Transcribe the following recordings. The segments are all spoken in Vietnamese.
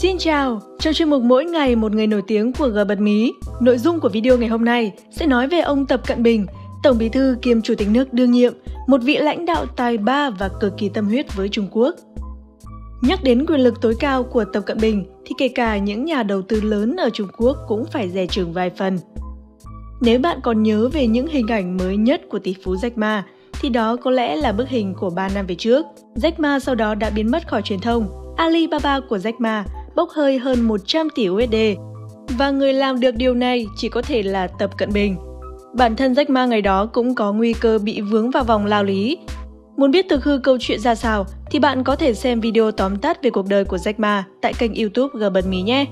Xin chào, trong chuyên mục Mỗi ngày một người nổi tiếng của G Bật Mí, nội dung của video ngày hôm nay sẽ nói về ông Tập Cận Bình, Tổng Bí thư kiêm Chủ tịch nước đương nhiệm, một vị lãnh đạo tài ba và cực kỳ tâm huyết với Trung Quốc. Nhắc đến quyền lực tối cao của Tập Cận Bình thì kể cả những nhà đầu tư lớn ở Trung Quốc cũng phải dè chừng vài phần. Nếu bạn còn nhớ về những hình ảnh mới nhất của tỷ phú Jack Ma, thì đó có lẽ là bức hình của 3 năm về trước. Jack Ma sau đó đã biến mất khỏi truyền thông. Alibaba của Jack Ma bốc hơi hơn 100 tỷ USD. Và người làm được điều này chỉ có thể là Tập Cận Bình. Bản thân Jack Ma ngày đó cũng có nguy cơ bị vướng vào vòng lao lý. Muốn biết thực hư câu chuyện ra sao thì bạn có thể xem video tóm tắt về cuộc đời của Jack Ma tại kênh YouTube G Bật Mí nhé.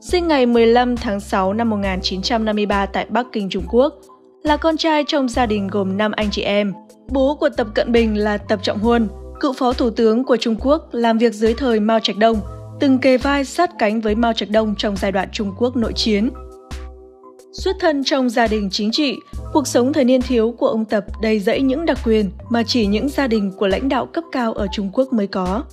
Sinh ngày 15 tháng 6 năm 1953 tại Bắc Kinh, Trung Quốc, là con trai trong gia đình gồm 5 anh chị em. Bố của Tập Cận Bình là Tập Trọng Huân, cựu phó thủ tướng của Trung Quốc làm việc dưới thời Mao Trạch Đông, từng kề vai sát cánh với Mao Trạch Đông trong giai đoạn Trung Quốc nội chiến. Xuất thân trong gia đình chính trị, cuộc sống thời niên thiếu của ông Tập đầy rẫy những đặc quyền mà chỉ những gia đình của lãnh đạo cấp cao ở Trung Quốc mới có.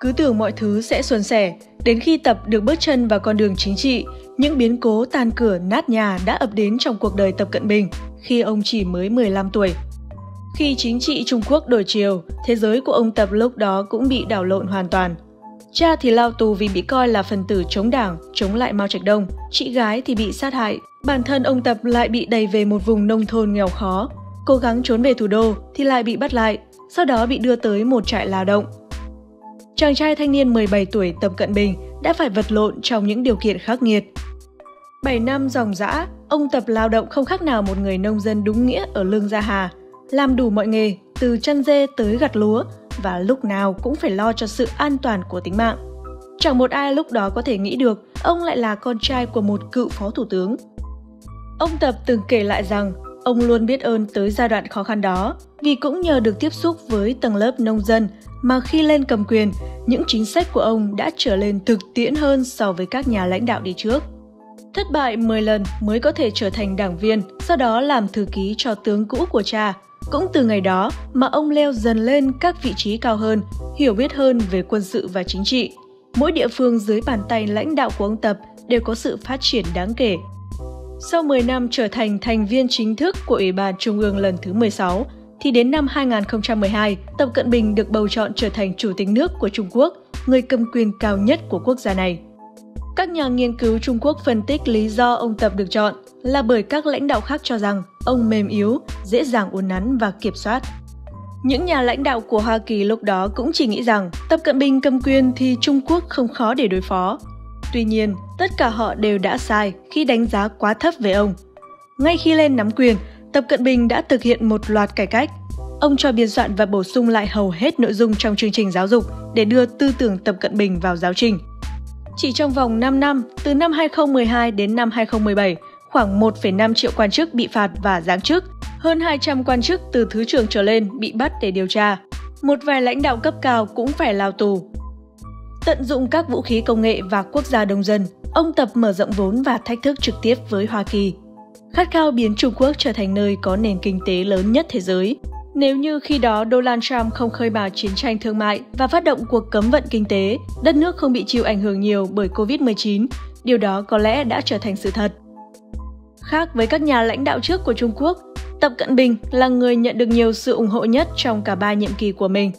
Cứ tưởng mọi thứ sẽ suôn sẻ, đến khi Tập được bước chân vào con đường chính trị, những biến cố tan cửa nát nhà đã ập đến trong cuộc đời Tập Cận Bình khi ông chỉ mới 15 tuổi. Khi chính trị Trung Quốc đổi chiều, thế giới của ông Tập lúc đó cũng bị đảo lộn hoàn toàn. Cha thì lao tù vì bị coi là phần tử chống đảng, chống lại Mao Trạch Đông, chị gái thì bị sát hại, bản thân ông Tập lại bị đẩy về một vùng nông thôn nghèo khó, cố gắng trốn về thủ đô thì lại bị bắt lại, sau đó bị đưa tới một trại lao động. Chàng trai thanh niên 17 tuổi Tập Cận Bình đã phải vật lộn trong những điều kiện khắc nghiệt. 7 năm ròng rã, ông Tập lao động không khác nào một người nông dân đúng nghĩa ở Lương Gia Hà, làm đủ mọi nghề, từ chăn dê tới gặt lúa và lúc nào cũng phải lo cho sự an toàn của tính mạng. Chẳng một ai lúc đó có thể nghĩ được ông lại là con trai của một cựu phó thủ tướng. Ông Tập từng kể lại rằng ông luôn biết ơn tới giai đoạn khó khăn đó vì cũng nhờ được tiếp xúc với tầng lớp nông dân mà khi lên cầm quyền, những chính sách của ông đã trở lên thực tiễn hơn so với các nhà lãnh đạo đi trước. Thất bại 10 lần mới có thể trở thành đảng viên, sau đó làm thư ký cho tướng cũ của cha. Cũng từ ngày đó mà ông leo dần lên các vị trí cao hơn, hiểu biết hơn về quân sự và chính trị. Mỗi địa phương dưới bàn tay lãnh đạo của ông Tập đều có sự phát triển đáng kể. Sau 10 năm trở thành thành viên chính thức của Ủy ban Trung ương lần thứ 16, thì đến năm 2012, Tập Cận Bình được bầu chọn trở thành Chủ tịch nước của Trung Quốc, người cầm quyền cao nhất của quốc gia này. Các nhà nghiên cứu Trung Quốc phân tích lý do ông Tập được chọn là bởi các lãnh đạo khác cho rằng ông mềm yếu, dễ dàng uốn nắn và kiểm soát. Những nhà lãnh đạo của Hoa Kỳ lúc đó cũng chỉ nghĩ rằng Tập Cận Bình cầm quyền thì Trung Quốc không khó để đối phó. Tuy nhiên, tất cả họ đều đã sai khi đánh giá quá thấp về ông. Ngay khi lên nắm quyền, Tập Cận Bình đã thực hiện một loạt cải cách. Ông cho biên soạn và bổ sung lại hầu hết nội dung trong chương trình giáo dục để đưa tư tưởng Tập Cận Bình vào giáo trình. Chỉ trong vòng 5 năm, từ năm 2012 đến năm 2017, khoảng 1,5 triệu quan chức bị phạt và giáng chức. Hơn 200 quan chức từ thứ trưởng trở lên bị bắt để điều tra. Một vài lãnh đạo cấp cao cũng phải lao tù. Tận dụng các vũ khí công nghệ và quốc gia đông dân, ông Tập mở rộng vốn và thách thức trực tiếp với Hoa Kỳ. Khát khao biến Trung Quốc trở thành nơi có nền kinh tế lớn nhất thế giới. Nếu như khi đó Donald Trump không khơi bào chiến tranh thương mại và phát động cuộc cấm vận kinh tế, đất nước không bị chịu ảnh hưởng nhiều bởi Covid-19, điều đó có lẽ đã trở thành sự thật. Khác với các nhà lãnh đạo trước của Trung Quốc, Tập Cận Bình là người nhận được nhiều sự ủng hộ nhất trong cả 3 nhiệm kỳ của mình.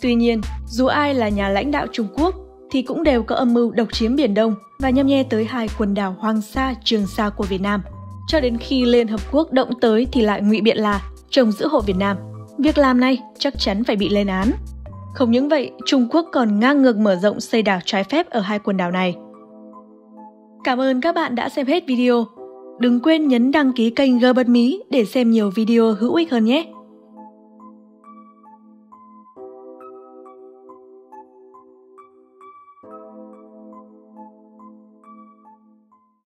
Tuy nhiên, dù ai là nhà lãnh đạo Trung Quốc thì cũng đều có âm mưu độc chiếm Biển Đông và nhăm nhe tới hai quần đảo Hoàng Sa, Trường Sa của Việt Nam. Cho đến khi Liên Hợp Quốc động tới thì lại ngụy biện là trông giữ hộ Việt Nam. Việc làm này chắc chắn phải bị lên án. Không những vậy, Trung Quốc còn ngang ngược mở rộng xây đảo trái phép ở hai quần đảo này. Cảm ơn các bạn đã xem hết video. Đừng quên nhấn đăng ký kênh G Bật Mí để xem nhiều video hữu ích hơn nhé!